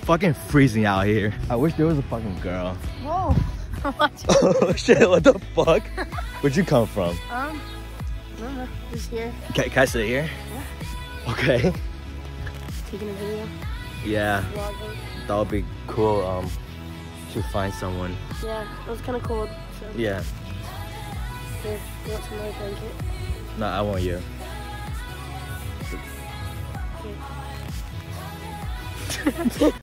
fucking freezing out here. I wish there was a fucking girl. Whoa. Oh shit, what the fuck? Where'd you come from? I don't know, just here. Can I sit here? Yeah. Okay. Taking a video? Yeah. Vlogging. That would be cool to find someone. Yeah, it was kind of cold. So. Yeah. Here, you want some more blanket? No, I want you. Okay.